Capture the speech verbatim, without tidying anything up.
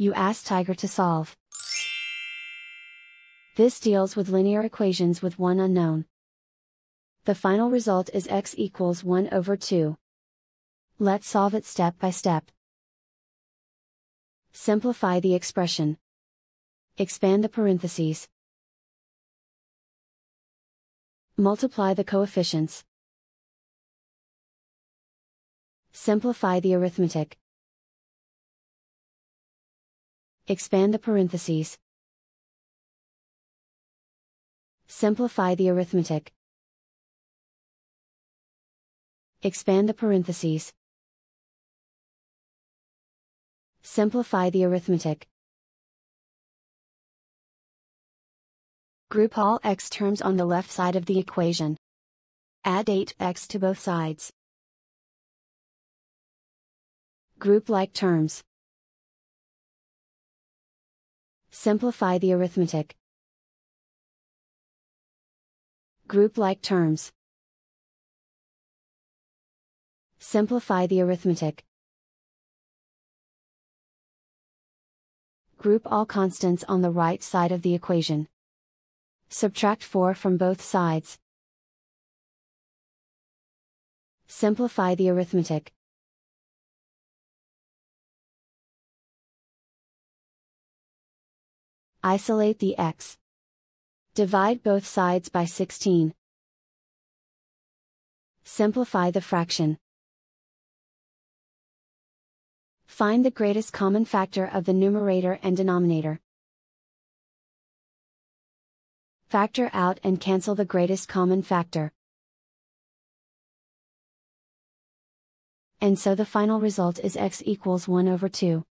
you ask Tiger to solve. This deals with linear equations with one unknown. The final result is x equals one over two. Let's solve it step by step. Simplify the expression. Expand the parentheses. Multiply the coefficients. Simplify the arithmetic. Expand the parentheses. Simplify the arithmetic. Expand the parentheses. Simplify the arithmetic. Group all x terms on the left side of the equation. Add eight x to both sides. Group like terms. Simplify the arithmetic. Group like terms. Simplify the arithmetic. Group all constants on the right side of the equation. Subtract four from both sides. Simplify the arithmetic. Isolate the x. Divide both sides by sixteen. Simplify the fraction. Find the greatest common factor of the numerator and denominator. Factor out and cancel the greatest common factor. And so the final result is x equals one over two.